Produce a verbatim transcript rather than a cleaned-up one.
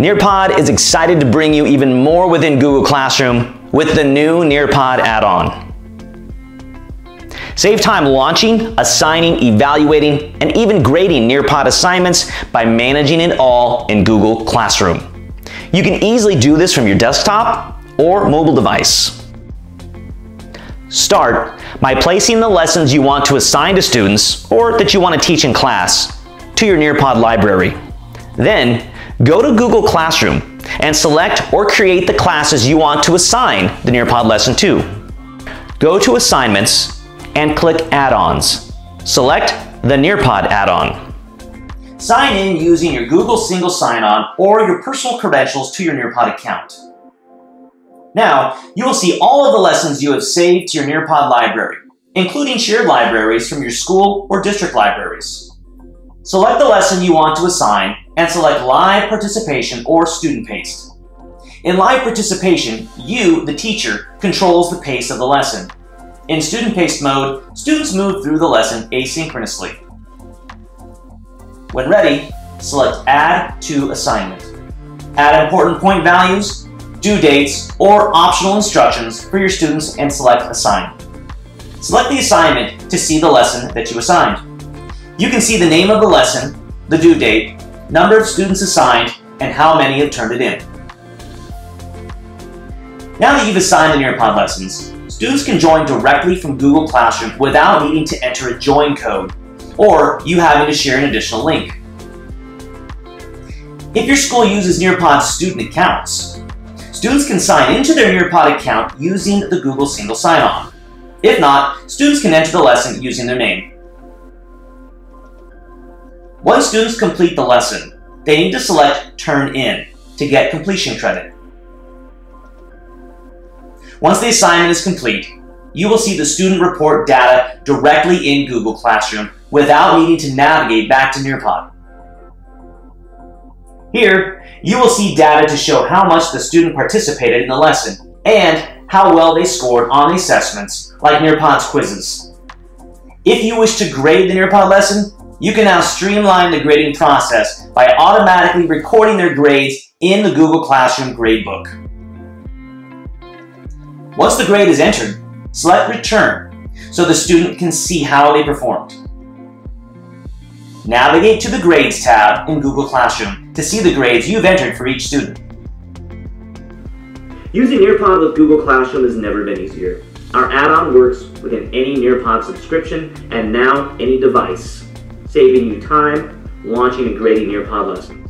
Nearpod is excited to bring you even more within Google Classroom with the new Nearpod add-on. Save time launching, assigning, evaluating, and even grading Nearpod assignments by managing it all in Google Classroom. You can easily do this from your desktop or mobile device. Start by placing the lessons you want to assign to students or that you want to teach in class to your Nearpod library. Then, go to Google Classroom and select or create the classes you want to assign the Nearpod lesson to. Go to Assignments and click Add-ons. Select the Nearpod add-on. Sign in using your Google Single Sign-On or your personal credentials to your Nearpod account. Now, you will see all of the lessons you have saved to your Nearpod library, including shared libraries from your school or district libraries. Select the lesson you want to assign and select Live Participation or Student Paste. In Live Participation, you, the teacher, controls the pace of the lesson. In student pace mode, students move through the lesson asynchronously. When ready, select Add to Assignment. Add important point values, due dates, or optional instructions for your students and select Assign. Select the assignment to see the lesson that you assigned. You can see the name of the lesson, the due date, number of students assigned, and how many have turned it in. Now that you've assigned the Nearpod lessons, students can join directly from Google Classroom without needing to enter a join code or you having to share an additional link. If your school uses Nearpod student accounts, students can sign into their Nearpod account using the Google Single Sign-On. If not, students can enter the lesson using their name. Once students complete the lesson, they need to select Turn In to get completion credit. Once the assignment is complete, you will see the student report data directly in Google Classroom without needing to navigate back to Nearpod. Here, you will see data to show how much the student participated in the lesson and how well they scored on assessments like Nearpod's quizzes. If you wish to grade the Nearpod lesson, you can now streamline the grading process by automatically recording their grades in the Google Classroom gradebook. Once the grade is entered, select Return so the student can see how they performed. Navigate to the Grades tab in Google Classroom to see the grades you've entered for each student. Using Nearpod with Google Classroom has never been easier. Our add-on works within any Nearpod subscription and now any device, saving you time launching and grading Nearpod lessons.